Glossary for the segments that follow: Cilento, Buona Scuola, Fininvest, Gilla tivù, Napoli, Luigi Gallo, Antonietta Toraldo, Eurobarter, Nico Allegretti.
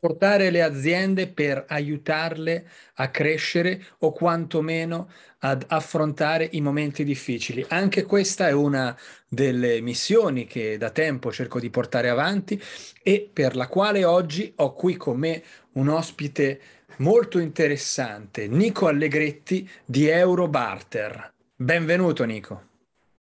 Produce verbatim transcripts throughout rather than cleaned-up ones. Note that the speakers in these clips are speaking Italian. supportare le aziende per aiutarle a crescere o quantomeno ad affrontare i momenti difficili. Anche questa è una delle missioni che da tempo cerco di portare avanti e per la quale oggi ho qui con me un ospite molto interessante, Nico Allegretti di Eurobarter. Benvenuto Nico.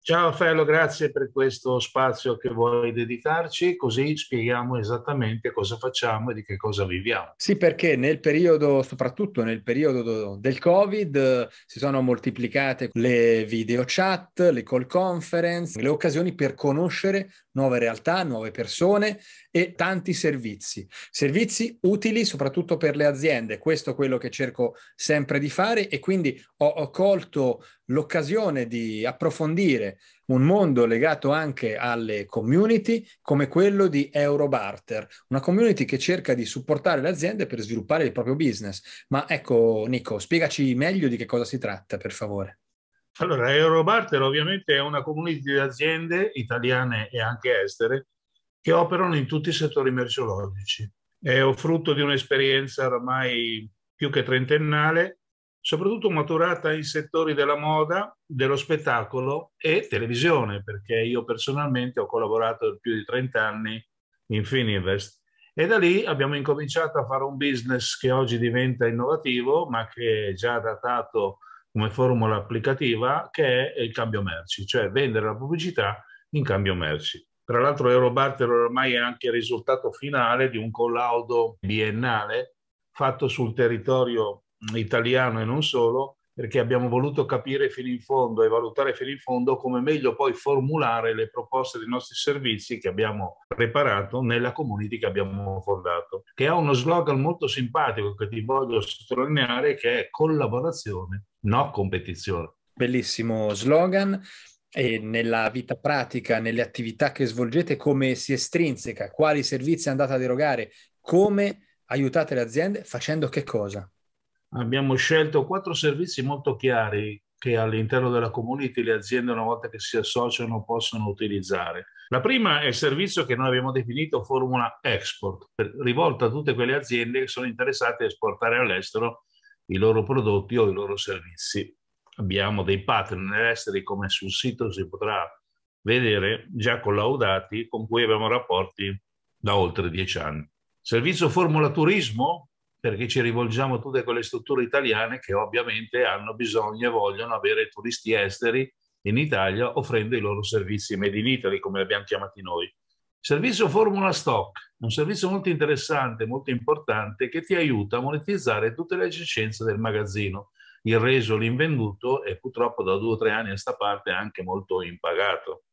Ciao Raffaello, grazie per questo spazio che vuoi dedicarci, così spieghiamo esattamente cosa facciamo e di che cosa viviamo. Sì, perché nel periodo, soprattutto nel periodo del Covid, si sono moltiplicate le video chat, le call conference, le occasioni per conoscere nuove realtà, nuove persone e tanti servizi. Servizi utili soprattutto per le aziende, questo è quello che cerco sempre di fare e quindi ho, ho colto l'occasione di approfondire un mondo legato anche alle community come quello di Eurobarter, una community che cerca di supportare le aziende per sviluppare il proprio business. Ma ecco Nico, spiegaci meglio di che cosa si tratta, per favore. Allora, Eurobarter ovviamente è una community di aziende italiane e anche estere che operano in tutti i settori merceologici. È frutto di un'esperienza ormai più che trentennale, soprattutto maturata in settori della moda, dello spettacolo e televisione, perché io personalmente ho collaborato per più di trenta anni in Fininvest e da lì abbiamo incominciato a fare un business che oggi diventa innovativo, ma che è già datato come formula applicativa, che è il cambio merci, cioè vendere la pubblicità in cambio merci. Tra l'altro Eurobarter ormai è anche il risultato finale di un collaudo biennale fatto sul territorio italiano e non solo, perché abbiamo voluto capire fino in fondo e valutare fino in fondo come meglio poi formulare le proposte dei nostri servizi che abbiamo preparato nella community che abbiamo fondato, che ha uno slogan molto simpatico che ti voglio sottolineare, che è collaborazione, no competizione. Bellissimo slogan. E nella vita pratica, nelle attività che svolgete, come si estrinseca? Quali servizi andate ad erogare? Come aiutate le aziende? Facendo che cosa? Abbiamo scelto quattro servizi molto chiari che all'interno della community le aziende, una volta che si associano, possono utilizzare. La prima è il servizio che noi abbiamo definito Formula Export, per, rivolto a tutte quelle aziende che sono interessate a esportare all'estero i loro prodotti o i loro servizi. Abbiamo dei partner esteri, come sul sito si potrà vedere, già collaudati, con cui abbiamo rapporti da oltre dieci anni. Servizio Formula Turismo, perché ci rivolgiamo a tutte quelle strutture italiane che ovviamente hanno bisogno e vogliono avere turisti esteri in Italia, offrendo i loro servizi made in Italy, come li abbiamo chiamati noi. Servizio Formula Stock, un servizio molto interessante, molto importante, che ti aiuta a monetizzare tutte le esigenze del magazzino, il reso, l'invenduto, e purtroppo da due o tre anni a sta parte anche molto impagato.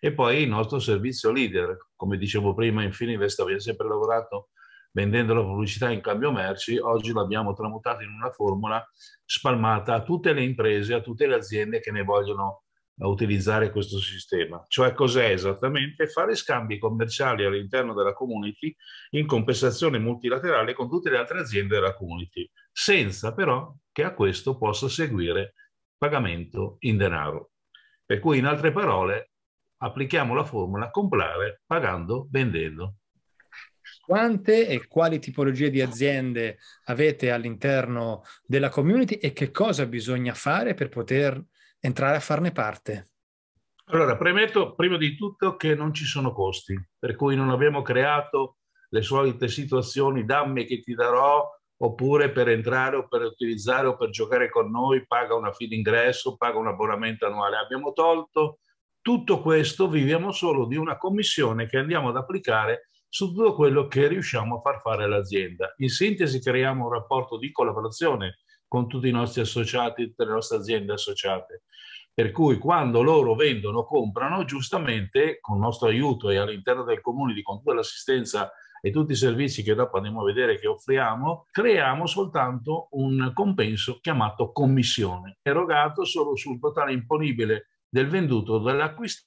E poi il nostro servizio leader, come dicevo prima, in Fininvest abbiamo sempre lavorato vendendo la pubblicità in cambio merci, oggi l'abbiamo tramutata in una formula spalmata a tutte le imprese, a tutte le aziende che ne vogliono utilizzare questo sistema. Cioè cos'è esattamente? Fare scambi commerciali all'interno della community in compensazione multilaterale con tutte le altre aziende della community, senza però che a questo possa seguire pagamento in denaro. Per cui in altre parole applichiamo la formula comprare pagando vendendo. Quante e quali tipologie di aziende avete all'interno della community e che cosa bisogna fare per poter entrare a farne parte? Allora, premetto prima di tutto che non ci sono costi, per cui non abbiamo creato le solite situazioni dammi che ti darò, oppure per entrare o per utilizzare o per giocare con noi paga una fee d'ingresso, paga un abbonamento annuale. Abbiamo tolto tutto questo, viviamo solo di una commissione che andiamo ad applicare su tutto quello che riusciamo a far fare all'azienda. In sintesi creiamo un rapporto di collaborazione con tutti i nostri associati, tutte le nostre aziende associate, per cui quando loro vendono, comprano, giustamente con il nostro aiuto e all'interno del comune con tutta l'assistenza e tutti i servizi che dopo andiamo a vedere che offriamo, creiamo soltanto un compenso chiamato commissione, erogato solo sul totale imponibile del venduto o dell'acquisto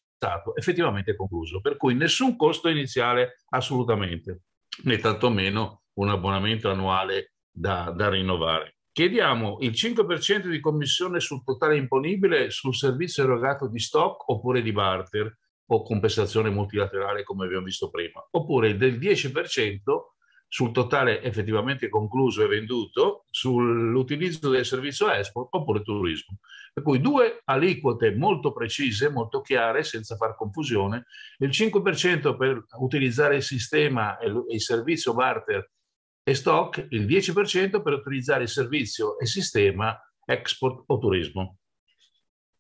effettivamente concluso, per cui nessun costo iniziale assolutamente, né tantomeno un abbonamento annuale da, da rinnovare. Chiediamo il cinque per cento di commissione sul totale imponibile sul servizio erogato di stock oppure di barter o compensazione multilaterale come abbiamo visto prima, oppure del dieci per cento sul totale effettivamente concluso e venduto, sull'utilizzo del servizio Expo oppure turismo. Per cui due aliquote molto precise, molto chiare, senza far confusione, il cinque per cento per utilizzare il sistema e il servizio barter e stock, il dieci per cento per utilizzare il servizio e sistema export o turismo.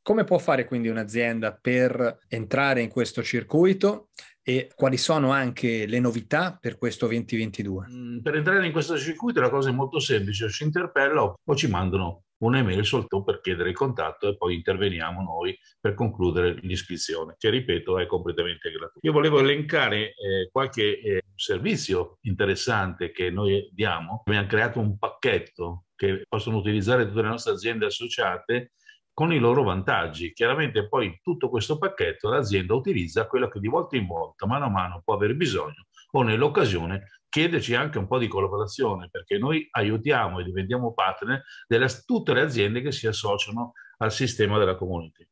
Come può fare quindi un'azienda per entrare in questo circuito e quali sono anche le novità per questo duemilaventidue? Per entrare in questo circuito la cosa è molto semplice, ci interpellano o ci mandano un'email soltanto per chiedere il contatto e poi interveniamo noi per concludere l'iscrizione, che ripeto è completamente gratuito. Io volevo elencare eh, qualche eh, servizio interessante che noi diamo. Abbiamo creato un pacchetto che possono utilizzare tutte le nostre aziende associate con i loro vantaggi. Chiaramente poi tutto questo pacchetto l'azienda utilizza quello che di volta in volta, mano a mano, può aver bisogno o nell'occasione chiederci anche un po' di collaborazione, perché noi aiutiamo e diventiamo partner delle tutte le aziende che si associano al sistema della community.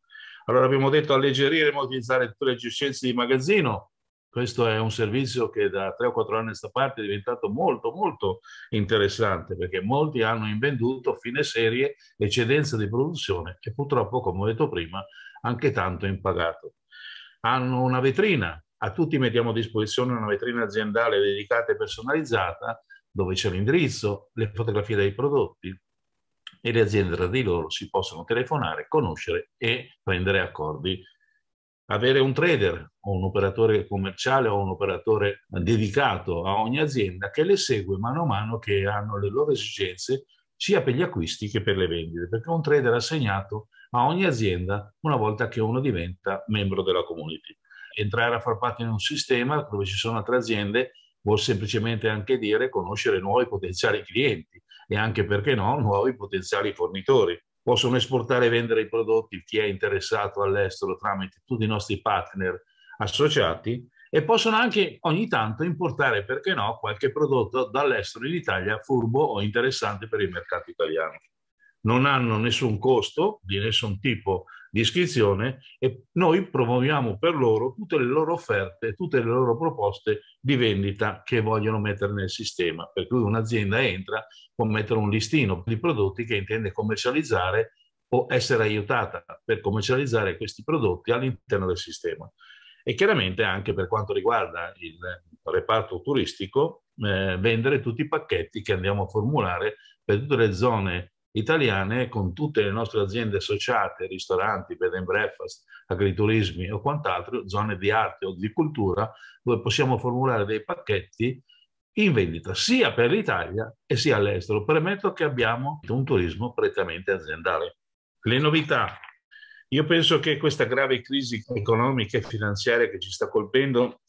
Allora abbiamo detto alleggerire, utilizzare tutte le efficienze di magazzino. Questo è un servizio che da tre o quattro anni a questa parte è diventato molto molto interessante, perché molti hanno invenduto fine serie, eccedenza di produzione e purtroppo, come ho detto prima, anche tanto impagato. Hanno una vetrina, a tutti mettiamo a disposizione una vetrina aziendale dedicata e personalizzata dove c'è l'indirizzo, le fotografie dei prodotti e le aziende tra di loro si possono telefonare, conoscere e prendere accordi. Avere un trader o un operatore commerciale o un operatore dedicato a ogni azienda che le segue mano a mano che hanno le loro esigenze sia per gli acquisti che per le vendite, perché un trader è assegnato a ogni azienda una volta che uno diventa membro della community. Entrare a far parte di un sistema dove ci sono altre aziende vuol semplicemente anche dire conoscere nuovi potenziali clienti e anche, perché no, nuovi potenziali fornitori. Possono esportare e vendere i prodotti chi è interessato all'estero tramite tutti i nostri partner associati e possono anche ogni tanto importare, perché no, qualche prodotto dall'estero in Italia furbo o interessante per il mercato italiano. Non hanno nessun costo di nessun tipo di iscrizione e noi promuoviamo per loro tutte le loro offerte, tutte le loro proposte di vendita che vogliono mettere nel sistema. Per cui un'azienda entra, può mettere un listino di prodotti che intende commercializzare o essere aiutata per commercializzare questi prodotti all'interno del sistema. E chiaramente anche per quanto riguarda il reparto turistico, eh, vendere tutti i pacchetti che andiamo a formulare per tutte le zone italiane con tutte le nostre aziende associate, ristoranti, bed and breakfast, agriturismi o quant'altro, zone di arte o di cultura, dove possiamo formulare dei pacchetti in vendita sia per l'Italia e sia all'estero. Premetto che abbiamo un turismo prettamente aziendale. Le novità. Io penso che questa grave crisi economica e finanziaria che ci sta colpendo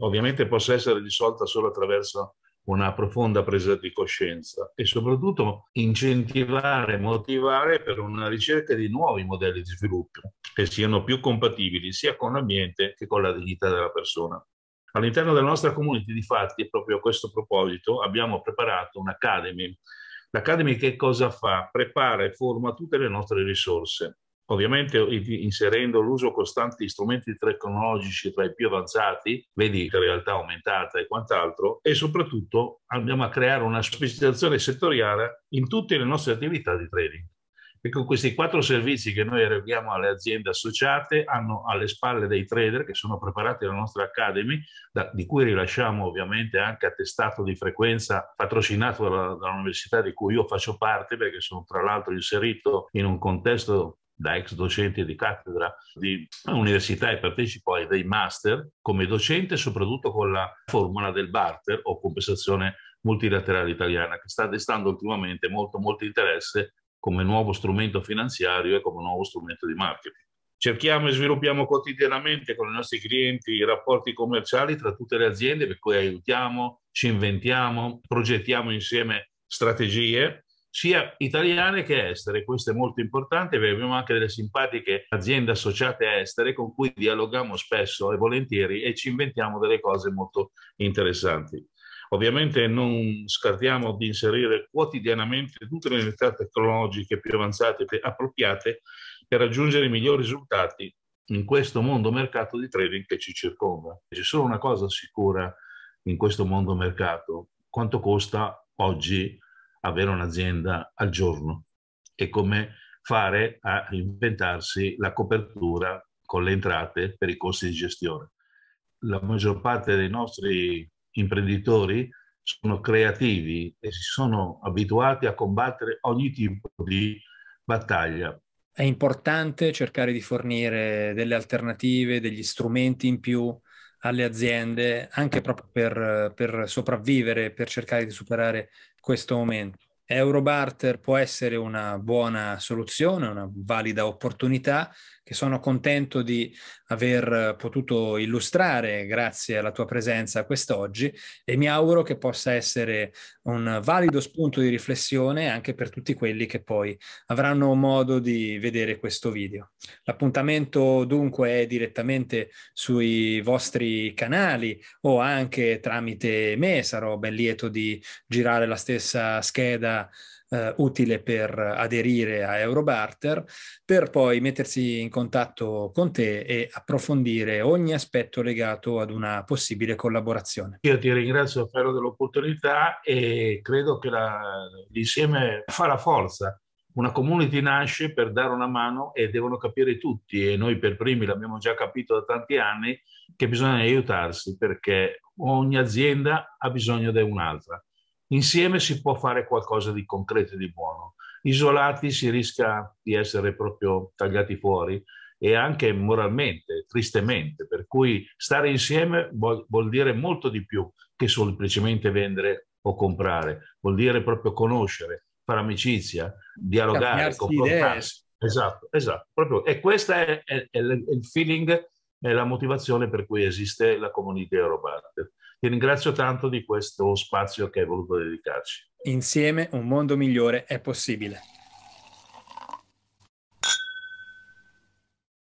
ovviamente possa essere risolta solo attraverso una profonda presa di coscienza e soprattutto incentivare e motivare per una ricerca di nuovi modelli di sviluppo che siano più compatibili sia con l'ambiente che con la dignità della persona. All'interno della nostra community, difatti, proprio a questo proposito, abbiamo preparato un'Academy. L'Academy che cosa fa? Prepara e forma tutte le nostre risorse, ovviamente inserendo l'uso costante di strumenti tecnologici tra i più avanzati, vedi realtà aumentata e quant'altro, e soprattutto andiamo a creare una specializzazione settoriale in tutte le nostre attività di trading. E con questi quattro servizi che noi eroghiamo alle aziende associate hanno alle spalle dei trader che sono preparati dalla nostra Academy, da, di cui rilasciamo ovviamente anche attestato di frequenza patrocinato dall'università di cui io faccio parte, perché sono tra l'altro inserito in un contesto da ex docente di cattedra di università e partecipo ai dei master come docente, soprattutto con la formula del barter o compensazione multilaterale italiana, che sta destando ultimamente molto molto interesse come nuovo strumento finanziario e come nuovo strumento di marketing. Cerchiamo e sviluppiamo quotidianamente con i nostri clienti i rapporti commerciali tra tutte le aziende, per cui aiutiamo, ci inventiamo, progettiamo insieme strategie sia italiane che estere. Questo è molto importante perché abbiamo anche delle simpatiche aziende associate estere con cui dialoghiamo spesso e volentieri e ci inventiamo delle cose molto interessanti. Ovviamente non scartiamo di inserire quotidianamente tutte le novità tecnologiche più avanzate e appropriate per raggiungere i migliori risultati in questo mondo mercato di trading che ci circonda. C'è solo una cosa sicura in questo mondo mercato: quanto costa oggi avere un'azienda al giorno e come fare a inventarsi la copertura con le entrate per i costi di gestione. La maggior parte dei nostri imprenditori sono creativi e si sono abituati a combattere ogni tipo di battaglia. È importante cercare di fornire delle alternative, degli strumenti in più alle aziende, anche proprio per, per sopravvivere, per cercare di superare questo momento. Eurobarter può essere una buona soluzione, una valida opportunità che sono contento di aver potuto illustrare grazie alla tua presenza quest'oggi, e mi auguro che possa essere un valido spunto di riflessione anche per tutti quelli che poi avranno modo di vedere questo video. L'appuntamento dunque è direttamente sui vostri canali o anche tramite me, sarò ben lieto di girare la stessa scheda Uh, utile per aderire a Eurobarter, per poi mettersi in contatto con te e approfondire ogni aspetto legato ad una possibile collaborazione. Io ti ringrazio per l'opportunità e credo che l'insieme fa la forza. Una community nasce per dare una mano e devono capire tutti, e noi per primi l'abbiamo già capito da tanti anni che bisogna aiutarsi, perché ogni azienda ha bisogno di un'altra. Insieme si può fare qualcosa di concreto e di buono. Isolati si rischia di essere proprio tagliati fuori, e anche moralmente, tristemente. Per cui stare insieme vuol, vuol dire molto di più che semplicemente vendere o comprare. Vuol dire proprio conoscere, fare amicizia, dialogare, confrontarsi. Esatto, esatto. Proprio. E questo è, è, è il feeling, è la motivazione per cui esiste la Community Eurobarter. Ti ringrazio tanto di questo spazio che hai voluto dedicarci. Insieme un mondo migliore è possibile.